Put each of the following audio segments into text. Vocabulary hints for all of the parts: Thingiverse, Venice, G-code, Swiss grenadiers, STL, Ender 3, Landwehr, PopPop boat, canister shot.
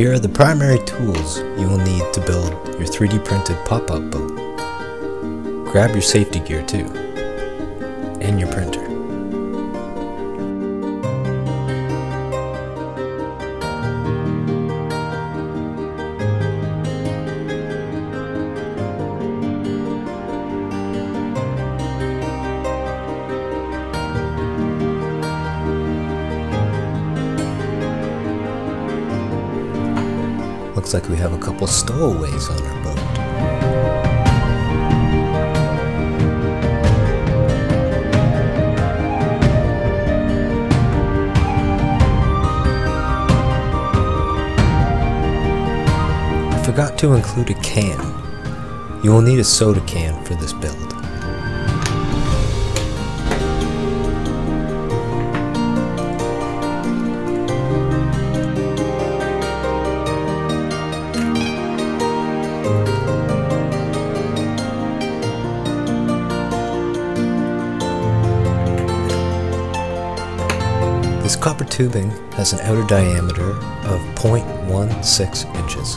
Here are the primary tools you will need to build your 3D printed pop-up boat. Grab your safety gear too, and your printer. Looks like we have a couple stowaways on our boat. I forgot to include a can. You will need a soda can for this build. This copper tubing has an outer diameter of 0.16 inches.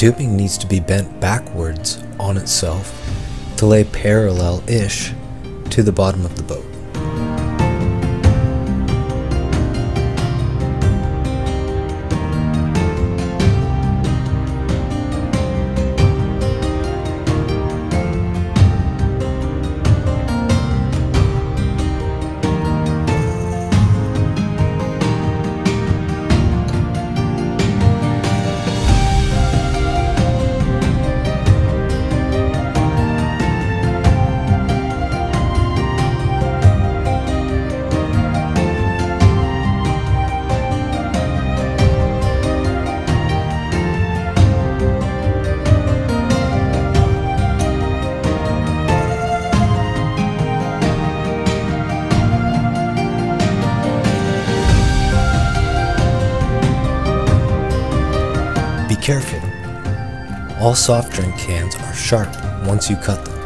Tubing needs to be bent backwards on itself to lay parallel-ish to the bottom of the boat. Careful. All soft drink cans are sharp once you cut them.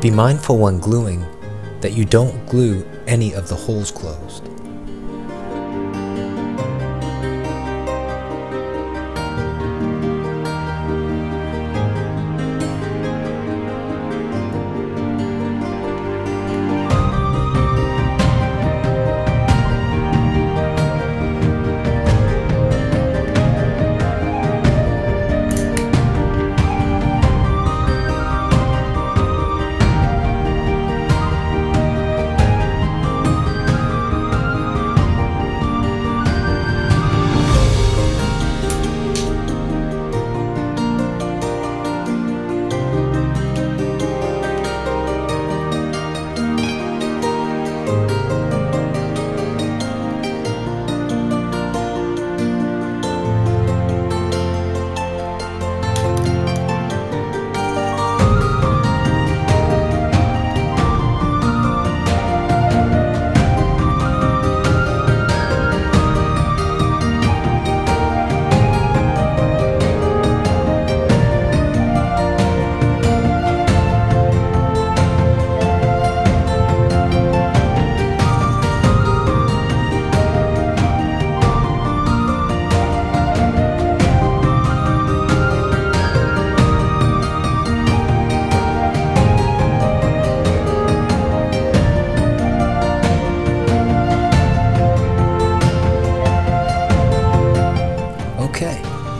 Be mindful when gluing that you don't glue any of the holes closed.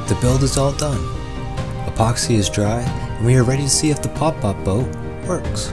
The build is all done, epoxy is dry, and we are ready to see if the PopPop boat works.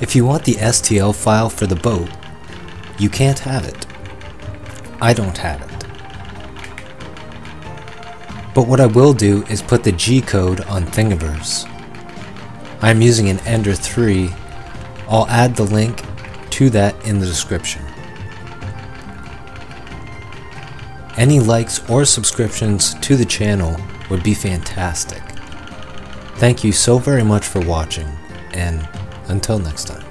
If you want the STL file for the boat, you can't have it. I don't have it. But what I will do is put the G-code on Thingiverse. I'm using an Ender 3. I'll add the link to that in the description. Any likes or subscriptions to the channel would be fantastic. Thank you so very much for watching, and until next time.